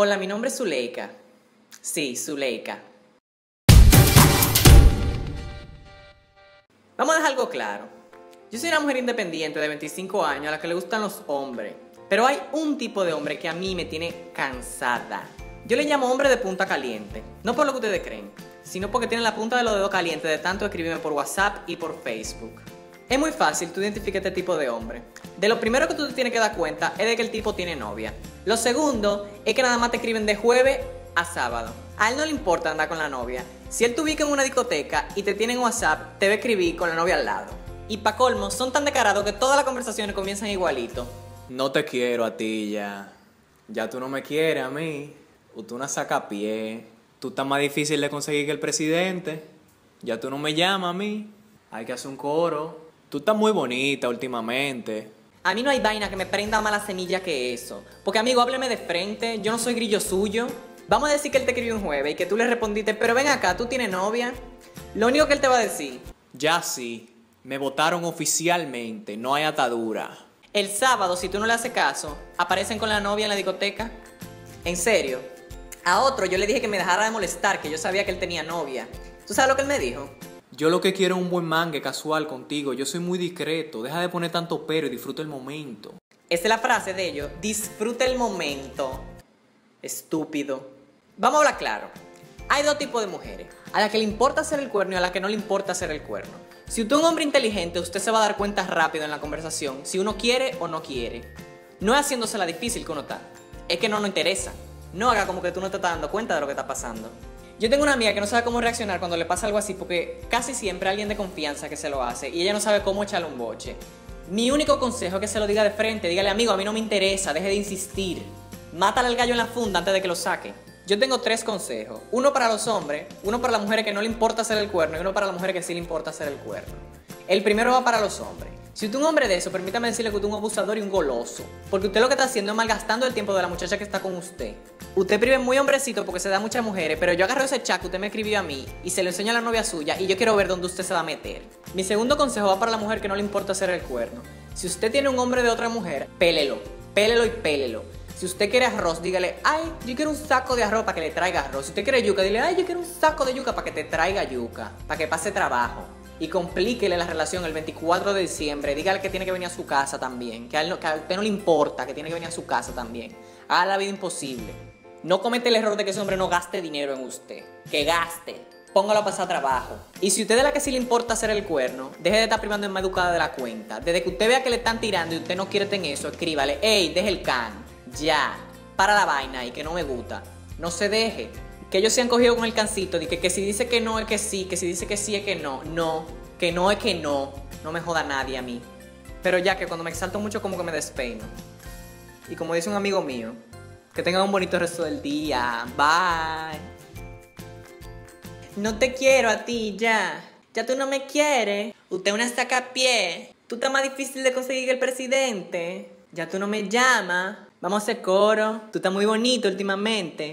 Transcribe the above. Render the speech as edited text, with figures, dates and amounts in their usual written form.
Hola, mi nombre es Zuleika. Sí, Zuleika. Vamos a dejar algo claro. Yo soy una mujer independiente de 25 años a la que le gustan los hombres. Pero hay un tipo de hombre que a mí me tiene cansada. Yo le llamo hombre de punta caliente. No por lo que ustedes creen, sino porque tienen la punta de los dedos caliente de tanto escribirme por WhatsApp y por Facebook. Es muy fácil tú identificar este tipo de hombre. De lo primero que tú te tienes que dar cuenta es de que el tipo tiene novia. Lo segundo es que nada más te escriben de jueves a sábado. A él no le importa andar con la novia. Si él te ubica en una discoteca y te tiene en WhatsApp, te va a escribir con la novia al lado. Y pa' colmo, son tan descarados que todas las conversaciones comienzan igualito. No te quiero a ti ya. Ya tú no me quieres a mí. O tú una sacapié. Tú estás más difícil de conseguir que el presidente. Ya tú no me llamas a mí. Hay que hacer un coro. Tú estás muy bonita últimamente. A mí no hay vaina que me prenda más la semilla que eso. Porque, amigo, hábleme de frente. Yo no soy grillo suyo. Vamos a decir que él te escribió un jueves y que tú le respondiste, pero ven acá, ¿tú tienes novia? Lo único que él te va a decir: ya sí, me votaron oficialmente, no hay atadura. El sábado, si tú no le haces caso, aparecen con la novia en la discoteca. En serio. A otro yo le dije que me dejara de molestar, que yo sabía que él tenía novia. ¿Tú sabes lo que él me dijo? Yo lo que quiero es un buen mangue casual contigo. Yo soy muy discreto. Deja de poner tanto pero y disfruta el momento. Esa es la frase de ellos. Disfruta el momento. Estúpido. Vamos a hablar claro. Hay dos tipos de mujeres. A la que le importa hacer el cuerno y a la que no le importa hacer el cuerno. Si usted es un hombre inteligente, usted se va a dar cuenta rápido en la conversación. Si uno quiere o no quiere. No es haciéndosela difícil que uno está. Es que no nos interesa. No haga como que tú no te estás dando cuenta de lo que está pasando. Yo tengo una amiga que no sabe cómo reaccionar cuando le pasa algo así porque casi siempre alguien de confianza que se lo hace y ella no sabe cómo echarle un boche. Mi único consejo es que se lo diga de frente, dígale: amigo, a mí no me interesa, deje de insistir. Mátale al gallo en la funda antes de que lo saque. Yo tengo tres consejos, uno para los hombres, uno para las mujeres que no le importa hacer el cuerno y uno para las mujeres que sí le importa hacer el cuerno. El primero va para los hombres. Si usted es un hombre de eso, permítame decirle que usted es un abusador y un goloso. Porque usted lo que está haciendo es malgastando el tiempo de la muchacha que está con usted. Usted prive muy hombrecito porque se da a muchas mujeres, pero yo agarro ese chat que usted me escribió a mí y se lo enseño a la novia suya y yo quiero ver dónde usted se va a meter. Mi segundo consejo va para la mujer que no le importa hacer el cuerno. Si usted tiene un hombre de otra mujer, pélelo, pélelo y pélelo. Si usted quiere arroz, dígale: ay, yo quiero un saco de arroz para que le traiga arroz. Si usted quiere yuca, dile: ay, yo quiero un saco de yuca para que te traiga yuca, para que pase trabajo. Y complíquele la relación el 24 de diciembre. Dígale que tiene que venir a su casa también. Que a usted no le importa, que tiene que venir a su casa también. Haga la vida imposible. No comete el error de que ese hombre no gaste dinero en usted. Que gaste. Póngalo a pasar trabajo. Y si usted es la que sí le importa hacer el cuerno, deje de estar privando en más educada de la cuenta. Desde que usted vea que le están tirando y usted no quiere tener eso, escríbale: hey, deje el can. Ya. Para la vaina y que no me gusta. No se deje. Que ellos se han cogido con el cancito, de que si dice que no es que sí, que si dice que sí es que no, no, que no es que no, no me joda nadie a mí. Pero ya que cuando me exalto mucho como que me despeino. Y como dice un amigo mío, que tengan un bonito resto del día, bye. No te quiero a ti ya, ya tú no me quieres, usted una sacapié, tú estás más difícil de conseguir que el presidente, ya tú no me llamas, vamos a hacer coro, tú estás muy bonito últimamente.